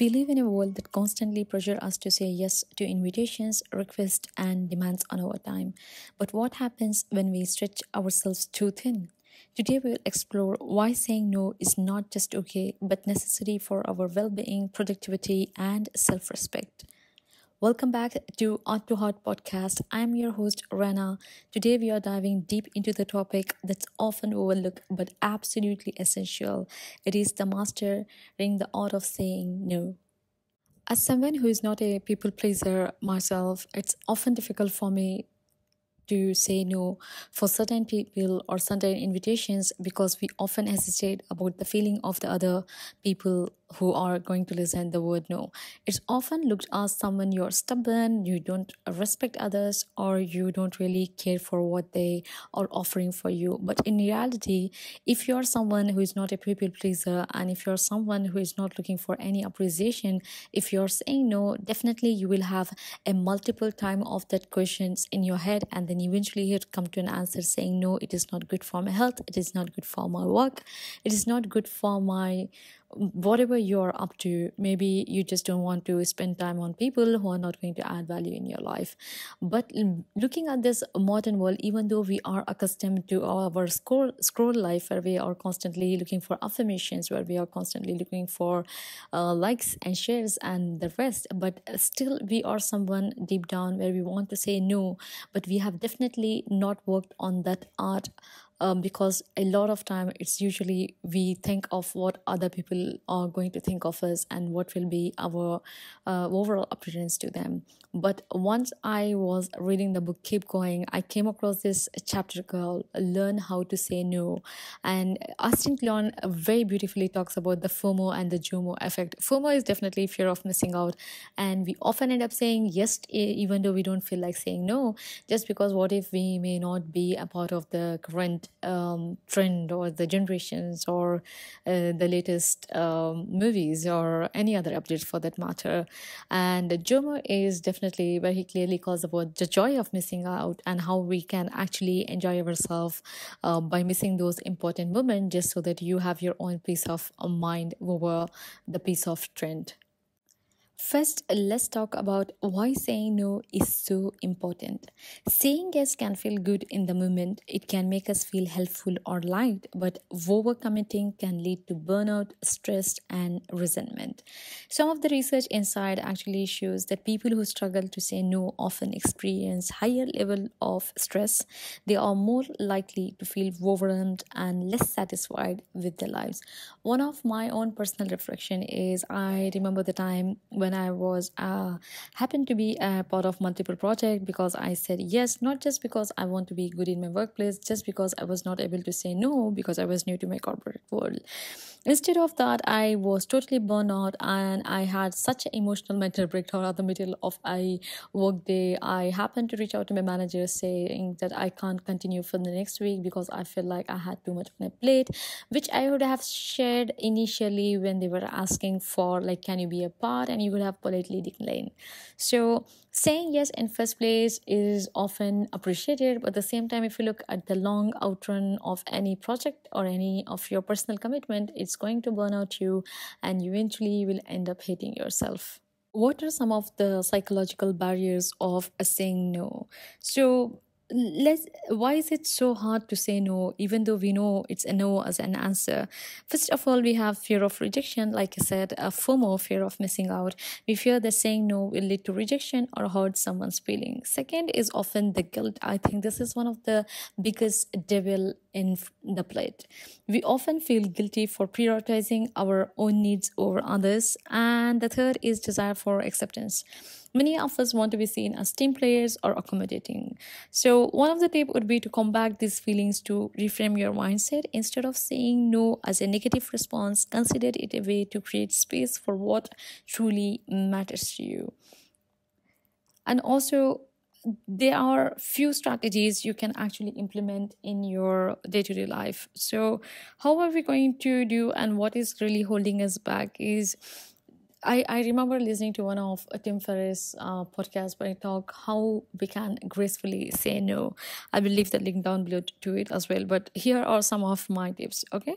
We live in a world that constantly pressures us to say yes to invitations, requests, and demands on our time. But what happens when we stretch ourselves too thin? Today we will explore why saying no is not just okay, but necessary for our well-being, productivity, and self-respect. Welcome back to Art to Heart Podcast. I'm your host, Rena. Today we are diving deep into the topic that's often overlooked but absolutely essential. It is the mastering the art of saying no. As someone who is not a people pleaser myself, it's often difficult for me to say no for certain people or certain invitations because we often hesitate about the feeling of the other people who are going to listen the word no. It's often looked as someone you're stubborn, you don't respect others, or you don't really care for what they are offering for you. But in reality, if you're someone who is not a people pleaser and if you're someone who is not looking for any appreciation, if you're saying no, definitely you will have a multiple time of that questions in your head, and then eventually you'll come to an answer saying no, it is not good for my health, it is not good for my work, it is not good for my whatever you're up to. Maybe you just don't want to spend time on people who are not going to add value in your life. But looking at this modern world, even though we are accustomed to our scroll life where we are constantly looking for affirmations, where we are constantly looking for likes and shares and the rest, but still we are someone deep down where we want to say no, but we have definitely not worked on that art. Because a lot of time it's usually we think of what other people are going to think of us and what will be our overall appearance to them. But once I was reading the book Keep Going, I came across this chapter called Learn How to Say No. And Austin Kleon very beautifully talks about the FOMO and the JOMO effect. FOMO is definitely fear of missing out. And we often end up saying yes, even though we don't feel like saying no, just because what if we may not be a part of the current trend or the generations or the latest movies or any other updates for that matter. And JOMO is definitely where he clearly calls about the joy of missing out and how we can actually enjoy ourselves by missing those important moments just so that you have your own peace of mind over the peace of trend. First, let's talk about why saying no is so important. Saying yes can feel good in the moment. It can make us feel helpful or liked, but overcommitting can lead to burnout, stress, and resentment. Some of the research inside actually shows that people who struggle to say no often experience higher level of stress. They are more likely to feel overwhelmed and less satisfied with their lives. One of my own personal reflection is I remember the time when I was happened to be a part of multiple projects because I said yes, not just because I want to be good in my workplace, just because I was not able to say no because I was new to my corporate world. Instead of that, I was totally burned out and I had such an emotional mental breakdown at the middle of a work day. I happened to reach out to my manager saying that I can't continue for the next week because I feel like I had too much on my plate, which I would have shared initially when they were asking for like, can you be a part? And you would have politely declined. So saying yes in first place is often appreciated, but at the same time, if you look at the long outrun of any project or any of your personal commitment, it's going to burn out you and eventually you will end up hating yourself. What are some of the psychological barriers of saying no? So why is it so hard to say no even though we know it's a no as an answer? First of all, we have fear of rejection. Like I said, a FOMO, fear of missing out. We fear that saying no will lead to rejection or hurt someone's feelings. Second is often the guilt. I think this is one of the biggest devil in the plate. We often feel guilty for prioritizing our own needs over others. And the third is desire for acceptance. Many of us want to be seen as team players or accommodating. So one of the tips would be to combat these feelings to reframe your mindset. Instead of saying no as a negative response, consider it a way to create space for what truly matters to you. And also, there are few strategies you can actually implement in your day-to-day life. So how are we going to do and what is really holding us back is I remember listening to one of Tim Ferriss' podcasts where he talked how we can gracefully say no. I will leave the link down below to it as well. But here are some of my tips, okay?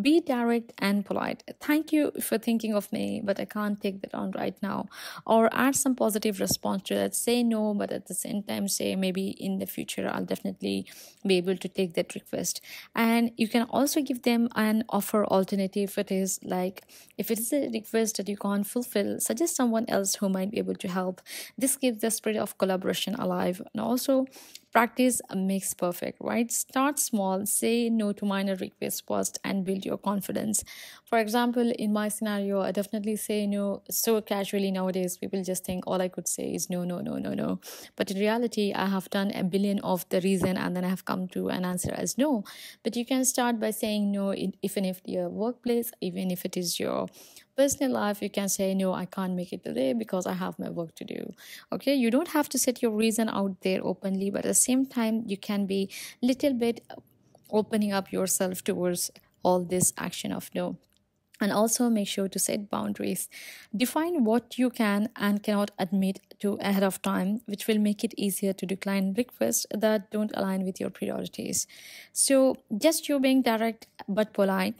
Be direct and polite. Thank you for thinking of me, but I can't take that on right now. Or add some positive response to that. Say no, but at the same time say maybe in the future I'll definitely be able to take that request. And you can also give them an offer alternative. It is like, if it is a request that you can't fulfill, suggest someone else who might be able to help. This keeps the spirit of collaboration alive. And also, practice makes perfect, right? Start small, say no to minor requests first, and build your confidence. For example, in my scenario, I definitely say no so casually nowadays. People just think all I could say is no. But in reality, I have done a billion of the reason and then I have come to an answer as no. But you can start by saying no, even if your workplace, even if it is your personal life. You can say, no, I can't make it today because I have my work to do. Okay, you don't have to set your reason out there openly, but at the same time, you can be a little bit opening up yourself towards all this action of no. And also make sure to set boundaries. Define what you can and cannot admit to ahead of time, which will make it easier to decline requests that don't align with your priorities. So just you being direct but polite.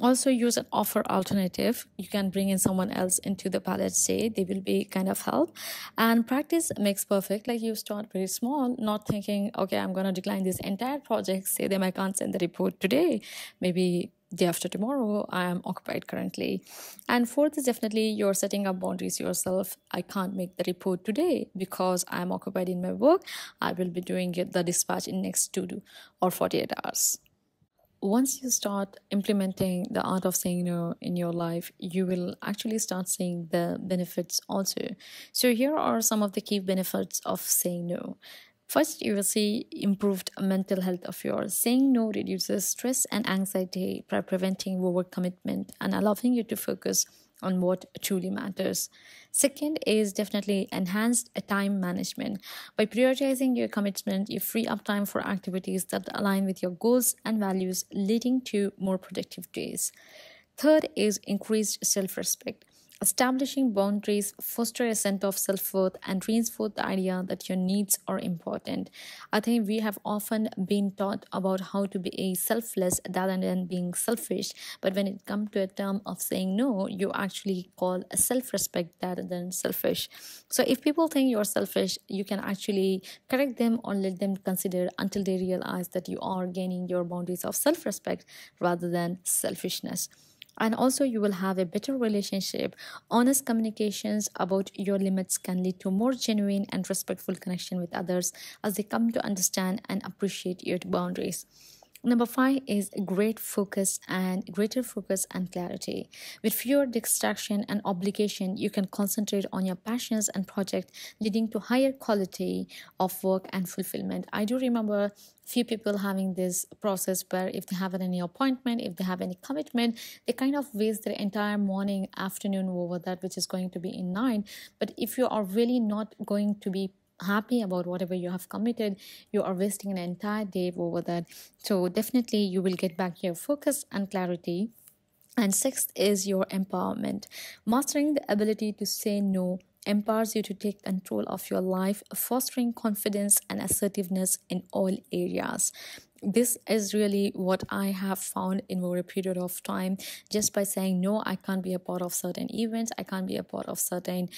Also use an offer alternative. You can bring in someone else into the palette, say they will be kind of help. And practice makes perfect. Like, you start very small, not thinking, okay, I'm going to decline this entire project. Say them, I can't send the report today. Maybe day after tomorrow, I am occupied currently. And fourth is definitely you're setting up boundaries yourself. I can't make the report today because I'm occupied in my work. I will be doing the dispatch in next 2 or 48 hours. Once you start implementing the art of saying no in your life, you will actually start seeing the benefits also. So here are some of the key benefits of saying no. First, you will see improved mental health of yours. Saying no reduces stress and anxiety by preventing overcommitment and allowing you to focus on what truly matters. Second is definitely enhanced time management. By prioritizing your commitment, you free up time for activities that align with your goals and values, leading to more productive days. Third is increased self-respect. Establishing boundaries foster a sense of self-worth and reinforce the idea that your needs are important. I think we have often been taught about how to be a selfless rather than being selfish. But when it comes to a term of saying no, you actually call a self-respect rather than selfish. So if people think you're selfish, you can actually correct them or let them consider until they realize that you are gaining your boundaries of self-respect rather than selfishness. And also, you will have a better relationship. Honest communications about your limits can lead to more genuine and respectful connection with others as they come to understand and appreciate your boundaries. Number 5 is greater focus and clarity. With fewer distractions and obligation, you can concentrate on your passions and project, leading to higher quality of work and fulfillment. I do remember few people having this process where if they have any appointment, if they have any commitment, they kind of waste their entire morning, afternoon over that, which is going to be in night. But if you are really not going to be happy about whatever you have committed, you are wasting an entire day over that. So definitely you will get back your focus and clarity. And sixth is your empowerment. Mastering the ability to say no empowers you to take control of your life, fostering confidence and assertiveness in all areas. This is really what I have found in over a period of time. Just by saying no, I can't be a part of certain events, I can't be a part of certain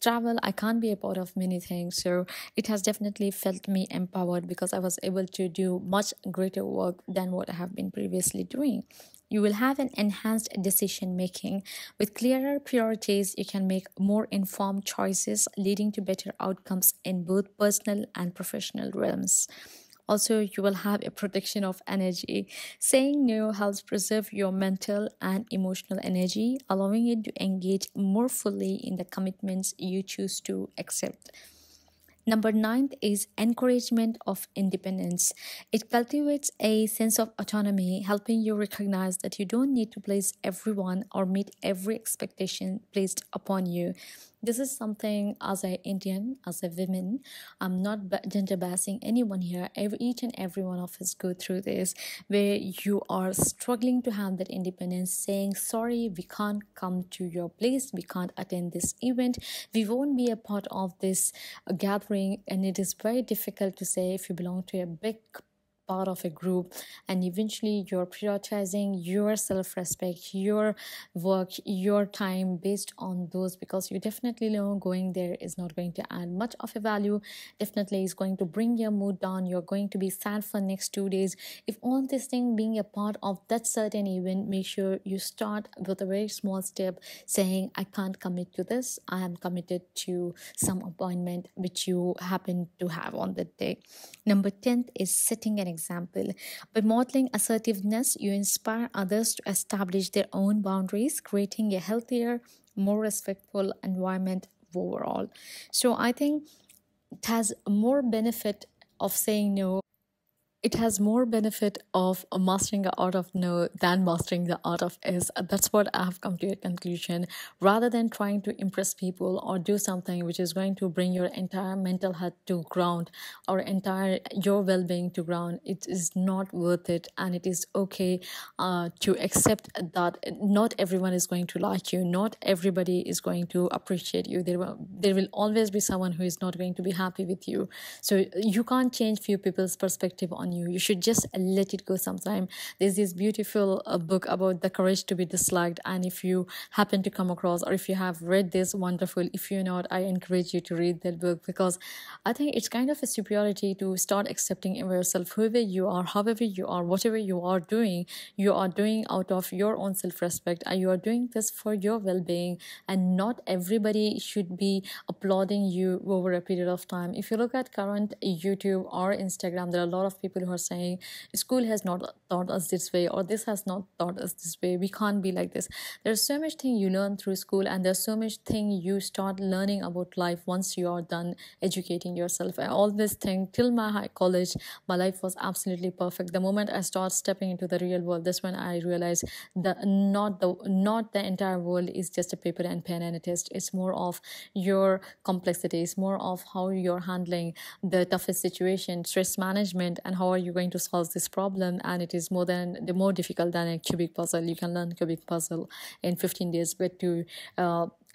travel, I can't be a part of many things. So it has definitely felt me empowered because I was able to do much greater work than what I have been previously doing. You will have an enhanced decision making. With clearer priorities, you can make more informed choices, leading to better outcomes in both personal and professional realms. Also, you will have a protection of energy. Saying no helps preserve your mental and emotional energy, allowing you to engage more fully in the commitments you choose to accept. Number 9 is encouragement of independence. It cultivates a sense of autonomy, helping you recognize that you don't need to please everyone or meet every expectation placed upon you. This is something as an Indian, as a woman, I'm not gender bashing anyone here. Each and every one of us go through this, where you are struggling to have that independence, saying, sorry, we can't come to your place, we can't attend this event, we won't be a part of this gathering. And it is very difficult to say if you belong to a big part of a group, and eventually you're prioritizing your self-respect, your work, your time based on those, because you definitely know going there is not going to add much of a value. Definitely is going to bring your mood down. You're going to be sad for next 2 days. If all this thing being a part of that certain event, make sure you start with a very small step, saying, I can't commit to this. I am committed to some appointment which you happen to have on that day. Number 10 is setting an example. By modeling assertiveness, you inspire others to establish their own boundaries, creating a healthier, more respectful environment overall. So I think it has more benefit of saying no. It has more benefit of mastering the art of no than mastering the art of yes. That's what I have come to a conclusion. Rather than trying to impress people or do something which is going to bring your entire mental health to ground or entire your well-being to ground, it is not worth it, and it is okay to accept that not everyone is going to like you, not everybody is going to appreciate you. There will always be someone who is not going to be happy with you. So you can't change few people's perspective on you should just let it go sometime. There's this beautiful book about the courage to be disliked, and if you happen to come across or if you have read this, wonderful. If you're not, I encourage you to read that book, because I think it's kind of a superiority to start accepting in yourself whoever you are, however you are, whatever you are doing out of your own self-respect, and you are doing this for your well-being, and not everybody should be applauding you over a period of time. If you look at current YouTube or Instagram, there are a lot of people who are saying school has not taught us this way, or this has not taught us this way, we can't be like this. There's so much thing you learn through school, and there's so much thing you start learning about life once you are done educating yourself. I always think till my high college, my life was absolutely perfect. The moment I start stepping into the real world, that's when I realized that not the entire world is just a paper and pen and a test. It's more of your complexities, more of how you're handling the toughest situation, stress management, and how are you going to solve this problem. And it is more difficult than a cubic puzzle. You can learn cubic puzzle in 15 days, but to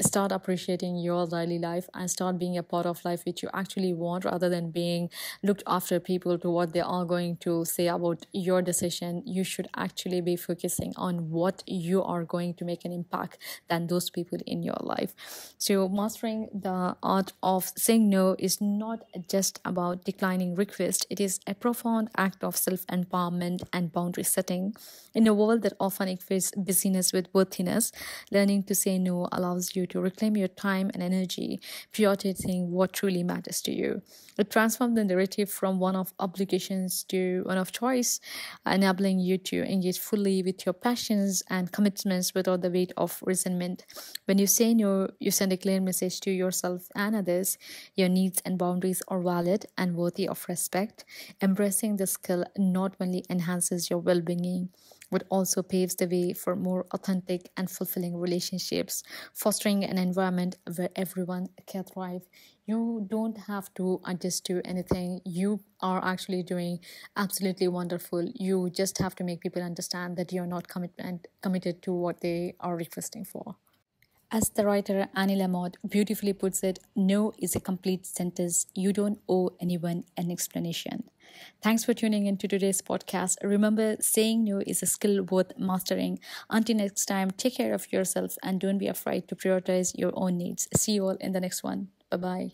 start appreciating your daily life and start being a part of life which you actually want, rather than being looked after people to what they are going to say about your decision. You should actually be focusing on what you are going to make an impact than those people in your life. So mastering the art of saying no is not just about declining requests. It is a profound act of self-empowerment and boundary setting. In a world that often equates busyness with worthiness, learning to say no allows you to reclaim your time and energy, prioritizing what truly matters to you. It transforms the narrative from one of obligations to one of choice, enabling you to engage fully with your passions and commitments without the weight of resentment. When you say no, you send a clear message to yourself and others. Your needs and boundaries are valid and worthy of respect. Embracing this skill not only enhances your well-being, but also paves the way for more authentic and fulfilling relationships, fostering an environment where everyone can thrive. You don't have to adjust to anything. You are actually doing absolutely wonderful. You just have to make people understand that you're not committed to what they are requesting for. As the writer Annie Lamott beautifully puts it, no is a complete sentence. You don't owe anyone an explanation. Thanks for tuning in to today's podcast. Remember, saying no is a skill worth mastering. Until next time, take care of yourself and don't be afraid to prioritize your own needs. See you all in the next one. Bye-bye.